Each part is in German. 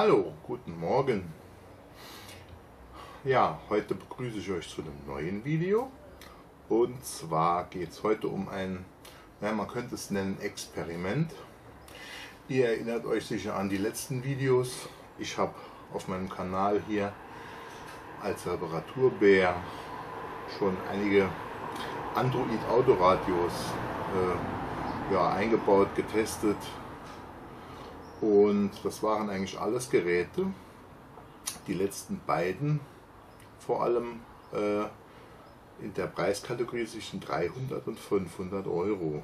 Hallo, guten Morgen. Ja, heute begrüße ich euch zu einem neuen Video. Und zwar geht es heute um ein, naja, man könnte es nennen, Experiment. Ihr erinnert euch sicher an die letzten Videos. Ich habe auf meinem Kanal hier als Reparaturbär schon einige Android Autoradios eingebaut, getestet. Und das waren eigentlich alles Geräte, die letzten beiden, vor allem in der Preiskategorie zwischen 300 und 500 Euro.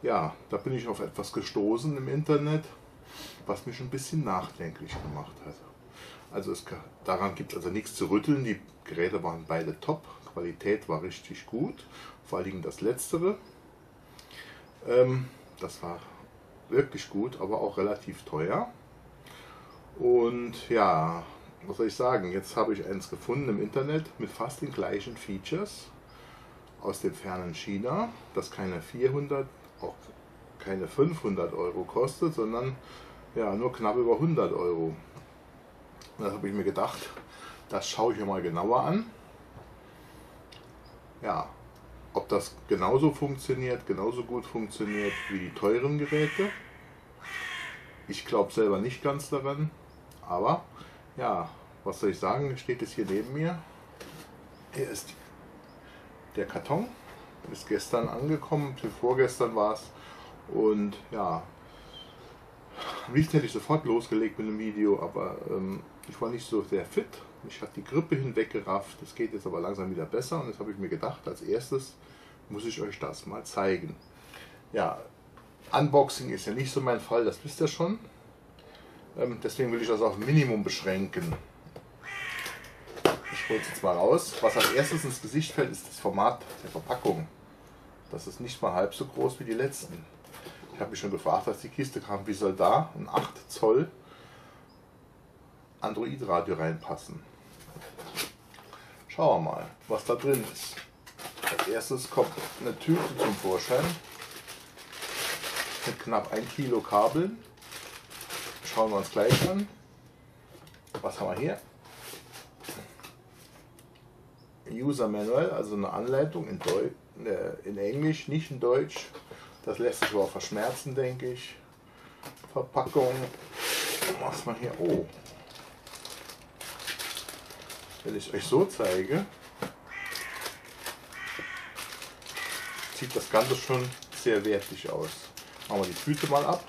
Ja, da bin ich auf etwas gestoßen im Internet, was mich ein bisschen nachdenklich gemacht hat. Also daran gibt es also nichts zu rütteln, die Geräte waren beide top, Qualität war richtig gut, vor allem das letztere, das war wirklich gut, aber auch relativ teuer. Und ja, was soll ich sagen, jetzt habe ich eins gefunden im Internet mit fast den gleichen Features aus dem fernen China, das keine 400, auch keine 500 Euro kostet, sondern ja nur knapp über 100 Euro. Da habe ich mir gedacht, das schaue ich mir mal genauer an. Ja, ob das genauso funktioniert, genauso gut funktioniert wie die teuren Geräte. Ich glaube selber nicht ganz daran, aber ja, was soll ich sagen, steht es hier neben mir. Hier ist der Karton, ist gestern angekommen, vorgestern war es, und ja, am liebsten hätte ich sofort losgelegt mit dem Video, aber ich war nicht so sehr fit. Mich hat die Grippe hinweggerafft, es geht jetzt aber langsam wieder besser, und jetzt habe ich mir gedacht, als erstes muss ich euch das mal zeigen. Ja, Unboxing ist ja nicht so mein Fall, das wisst ihr schon. Deswegen will ich das auf Minimum beschränken. Ich hole es jetzt mal raus. Was als erstes ins Gesicht fällt, ist das Format der Verpackung. Das ist nicht mal halb so groß wie die letzten. Ich habe mich schon gefragt, als die Kiste kam, wie soll da ein 8 Zoll Android-Radio reinpassen. Schauen wir mal, was da drin ist. Als erstes kommt eine Tüte zum Vorschein mit knapp 1 Kilo Kabeln. Schauen wir uns gleich an. Was haben wir hier? User Manual, also eine Anleitung in Englisch, nicht in Deutsch. Das lässt sich aber verschmerzen, denke ich. Verpackung. Was man hier? Oh. Wenn ich euch so zeige, sieht das Ganze schon sehr wertig aus. Machen wir die Tüte mal ab.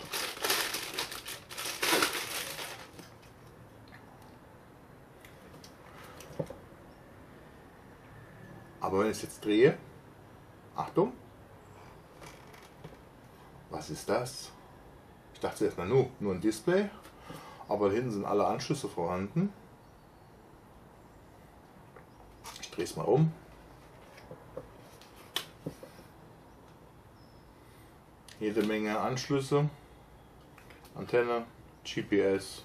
Aber wenn ich es jetzt drehe, Achtung, was ist das? Ich dachte erst mal nur ein Display, aber hinten sind alle Anschlüsse vorhanden. Ich drehe es mal um. Jede Menge Anschlüsse, Antenne, GPS,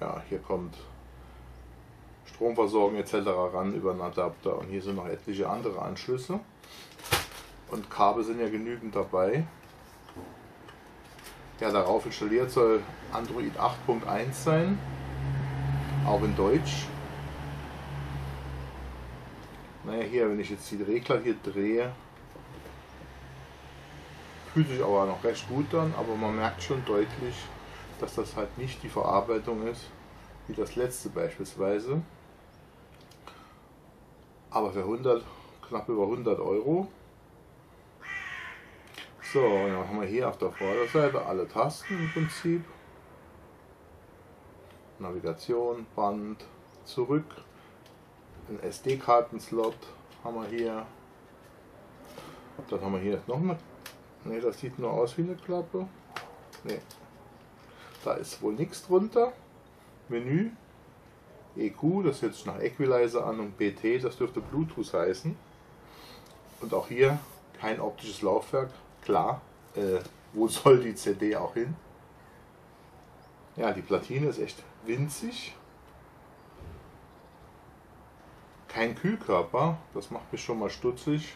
ja, hier kommt Stromversorgung etc. ran über einen Adapter, und hier sind noch etliche andere Anschlüsse und Kabel sind ja genügend dabei. Ja, darauf installiert soll Android 8.1 sein, auch in Deutsch. Naja, hier, wenn ich jetzt die Regler hier drehe, fühlt sich aber noch recht gut an, aber man merkt schon deutlich, dass das halt nicht die Verarbeitung ist, wie das letzte beispielsweise. Aber für 100, knapp über 100 Euro. So, und dann haben wir hier auf der Vorderseite alle Tasten im Prinzip. Navigation, Band, zurück. Ein SD-Karten-Slot haben wir hier. Dann haben wir hier noch eine. Ne, das sieht nur aus wie eine Klappe. Ne, da ist wohl nichts drunter. Menü, EQ, das hört sich nach Equalizer an, und BT, das dürfte Bluetooth heißen. Und auch hier kein optisches Laufwerk, klar, wo soll die CD auch hin? Ja, die Platine ist echt winzig. Kein Kühlkörper, das macht mich schon mal stutzig.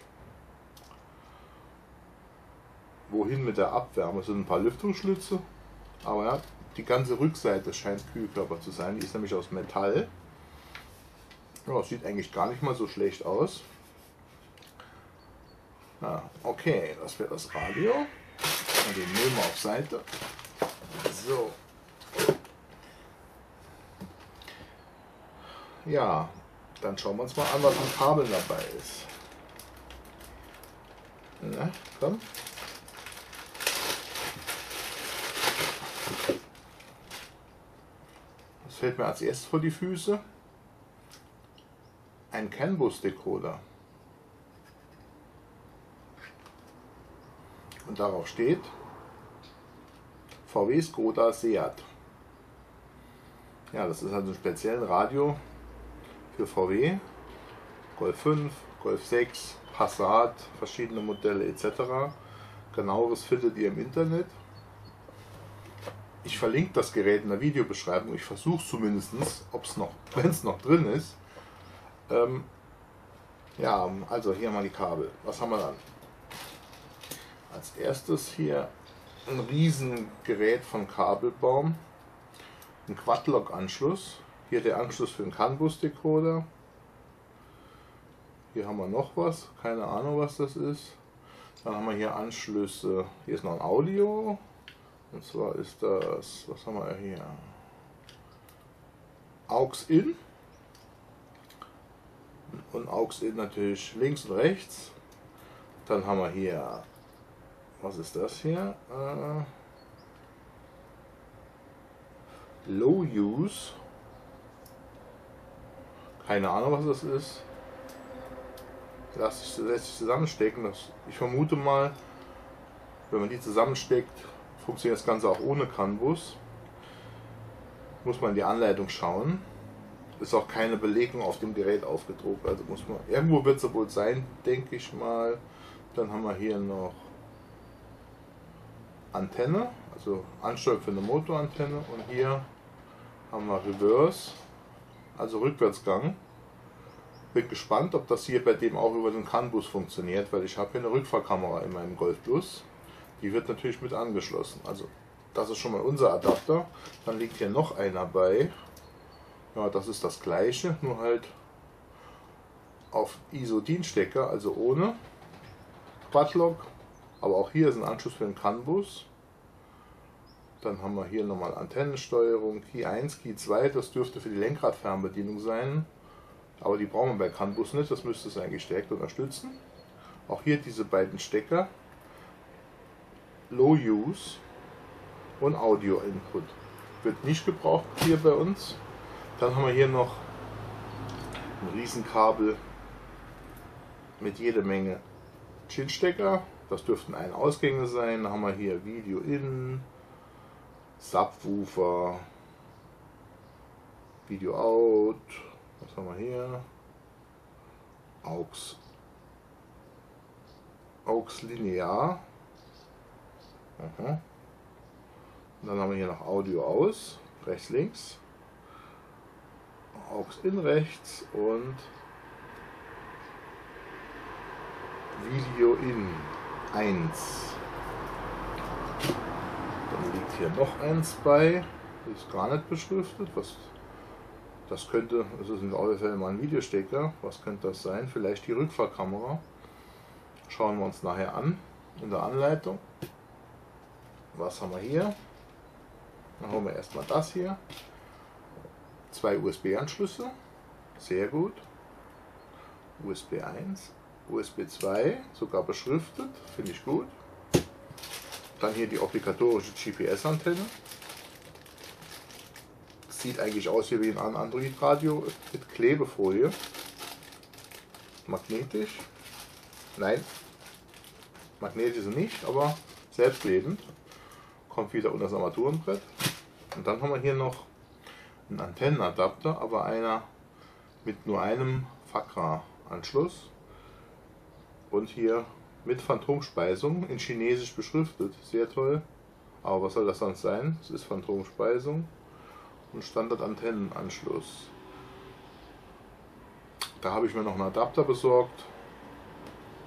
Wohin mit der Abwärme? Es sind ein paar Lüftungsschlitze, aber ja, die ganze Rückseite scheint Kühlkörper zu sein, die ist nämlich aus Metall. Ja, sieht eigentlich gar nicht mal so schlecht aus. Ah, okay, das wäre das Radio. Und den nehmen wir auf Seite. So. Ja, dann schauen wir uns mal an, was an Kabeln dabei ist. Na, komm. Das fällt mir als erstes vor die Füße. Ein CAN bus Decoder. Und darauf steht VW, Skoda, Seat. Ja, das ist also ein spezielles Radio für VW. Golf 5, Golf 6, Passat, verschiedene Modelle etc. Genaueres findet ihr im Internet. Ich verlinke das Gerät in der Videobeschreibung. Ich versuche zumindest, wenn es noch drin ist. Ja, also hier mal die Kabel. Was haben wir dann? Als erstes hier ein Riesengerät von Kabelbaum. Ein Quadlock-Anschluss. Hier der Anschluss für den CAN bus Decoder. Hier haben wir noch was. Keine Ahnung, was das ist. Dann haben wir hier Anschlüsse. Hier ist noch ein Audio. Und zwar ist das, was haben wir hier? AUX-IN. Und AUX-IN natürlich links und rechts. Dann haben wir hier, was ist das hier? Low Use. Keine Ahnung, was das ist. Lässt sich zusammenstecken. Ich vermute mal, wenn man die zusammensteckt, funktioniert das Ganze auch ohne CAN bus. Muss man in die Anleitung schauen. Ist auch keine Belegung auf dem Gerät aufgedruckt. Also muss man, irgendwo wird es wohl sein, denke ich mal. Dann haben wir hier noch Antenne, also Ansteuerung für eine Motorantenne, und hier haben wir Reverse, also Rückwärtsgang. Bin gespannt, ob das hier bei dem auch über den CAN bus funktioniert, weil ich habe hier eine Rückfahrkamera in meinem Golf Plus. Die wird natürlich mit angeschlossen. Also das ist schon mal unser Adapter. Dann liegt hier noch einer bei. Ja, das ist das gleiche, nur halt auf ISO-DIN Stecker, also ohne Quadlock. Aber auch hier ist ein Anschluss für den CAN bus. Dann haben wir hier nochmal Antennensteuerung, Key 1, Key 2, das dürfte für die Lenkradfernbedienung sein. Aber die brauchen wir bei CAN bus nicht, das müsste es eigentlich direkt unterstützen. Auch hier diese beiden Stecker, Low Use und Audio Input. Wird nicht gebraucht hier bei uns. Dann haben wir hier noch ein Riesenkabel mit jede Menge Chin-Stecker. Das dürften Ein-Ausgänge sein. Dann haben wir hier Video in, Subwoofer, Video out. Was haben wir hier? AUX. AUX linear. Aha. Und dann haben wir hier noch Audio aus. Rechts, links. AUX in rechts und Video in. 1. Dann liegt hier noch eins bei, ist gar nicht beschriftet. Was das könnte, es ist in alle Fälle mal ein Videostecker. Was könnte das sein? Vielleicht die Rückfahrkamera. Schauen wir uns nachher an in der Anleitung. Was haben wir hier? Dann haben wir erstmal das hier. 2 USB-Anschlüsse. Sehr gut. USB 1. USB 2, sogar beschriftet, finde ich gut. Dann hier die obligatorische GPS-Antenne. Sieht eigentlich aus wie ein Android Radio mit Klebefolie. Magnetisch. Nein, magnetisch ist nicht, aber selbstklebend. Kommt wieder unter das Armaturenbrett. Und dann haben wir hier noch einen Antennenadapter, aber einer mit nur einem FAKRA-Anschluss. Und hier mit Phantomspeisung, in Chinesisch beschriftet, sehr toll. Aber was soll das sonst sein? Es ist Phantomspeisung und Standard-Antennenanschluss. Da habe ich mir noch einen Adapter besorgt.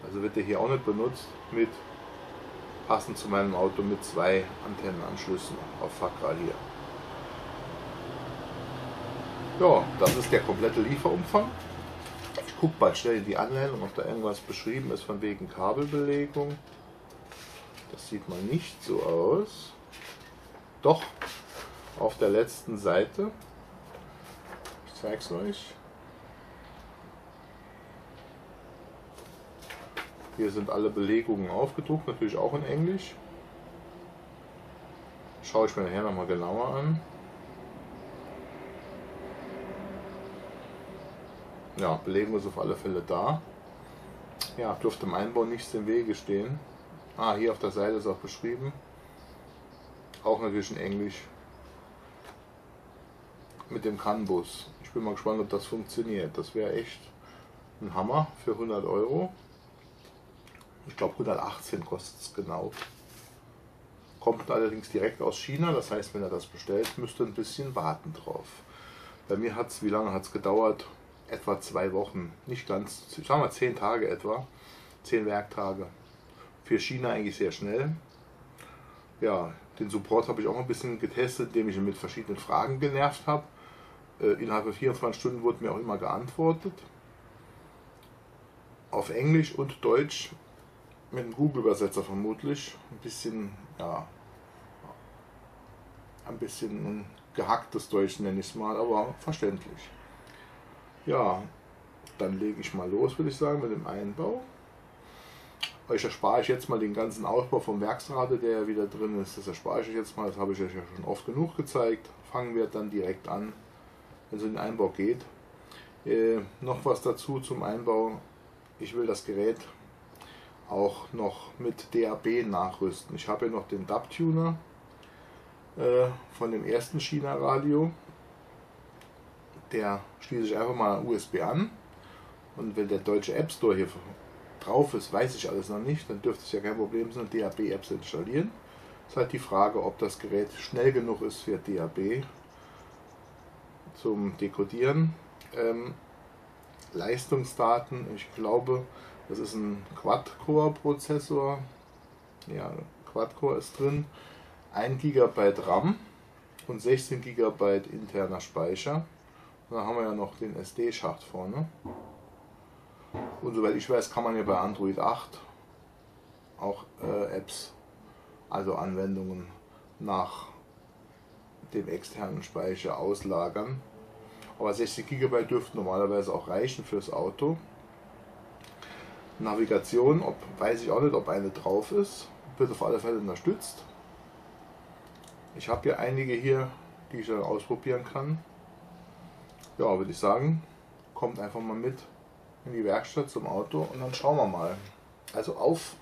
Also wird der hier auch nicht benutzt, mit passend zu meinem Auto mit 2 Antennenanschlüssen auf FAKRA hier. Ja, das ist der komplette Lieferumfang. Ich gucke mal schnell in die Anleitung, ob da irgendwas beschrieben ist von wegen Kabelbelegung. Das sieht mal nicht so aus. Doch, auf der letzten Seite. Ich zeige es euch. Hier sind alle Belegungen aufgedruckt, natürlich auch in Englisch. Schaue ich mir nachher nochmal genauer an. Ja, Belegung ist auf alle Fälle da. Ja, dürfte im Einbau nichts im Wege stehen. Ah, hier auf der Seite ist auch beschrieben. Auch natürlich in Englisch. Mit dem CAN Bus. Ich bin mal gespannt, ob das funktioniert. Das wäre echt ein Hammer für 100 Euro. Ich glaube 118 kostet es genau. Kommt allerdings direkt aus China, das heißt, wenn er das bestellt, müsst ihr ein bisschen warten drauf. Bei mir hat es, wie lange hat es gedauert? Etwa 2 Wochen, nicht ganz, ich sag mal 10 Tage etwa, 10 Werktage. Für China eigentlich sehr schnell. Ja, den Support habe ich auch ein bisschen getestet, indem ich ihn mit verschiedenen Fragen genervt habe. Innerhalb von 24 Stunden wurde mir auch immer geantwortet. Auf Englisch und Deutsch. Mit dem Google-Übersetzer vermutlich. Ein bisschen, ja, ein bisschen gehacktes Deutsch nenne ich es mal, aber verständlich. Ja, dann lege ich mal los, würde ich sagen, mit dem Einbau. Euch erspare ich jetzt mal den ganzen Ausbau vom Werksrate, der ja wieder drin ist. Das erspare ich euch jetzt mal, das habe ich euch ja schon oft genug gezeigt. Fangen wir dann direkt an, wenn es um den Einbau geht. Noch was dazu zum Einbau. Ich will das Gerät auch noch mit DAB nachrüsten. Ich habe ja noch den DAB-Tuner von dem ersten China-Radio. Der schließe ich einfach mal USB an. Und wenn der deutsche App Store hier drauf ist, weiß ich alles noch nicht. Dann dürfte es ja kein Problem sein, DAB-Apps installieren. Es ist halt die Frage, ob das Gerät schnell genug ist für DAB zum Dekodieren. Leistungsdaten, ich glaube, das ist ein Quad-Core-Prozessor. Ja, Quad-Core ist drin. 1 GB RAM und 16 GB interner Speicher. Und dann haben wir ja noch den SD-Schacht vorne. Und soweit ich weiß, kann man ja bei Android 8 auch Apps, also Anwendungen, nach dem externen Speicher auslagern. Aber 60 GB dürften normalerweise auch reichen fürs Auto. Navigation, weiß ich auch nicht, ob eine drauf ist, wird auf alle Fälle unterstützt. Ich habe ja einige hier, die ich dann ausprobieren kann. Ja, würde ich sagen, kommt einfach mal mit in die Werkstatt zum Auto und dann schauen wir mal. Also auf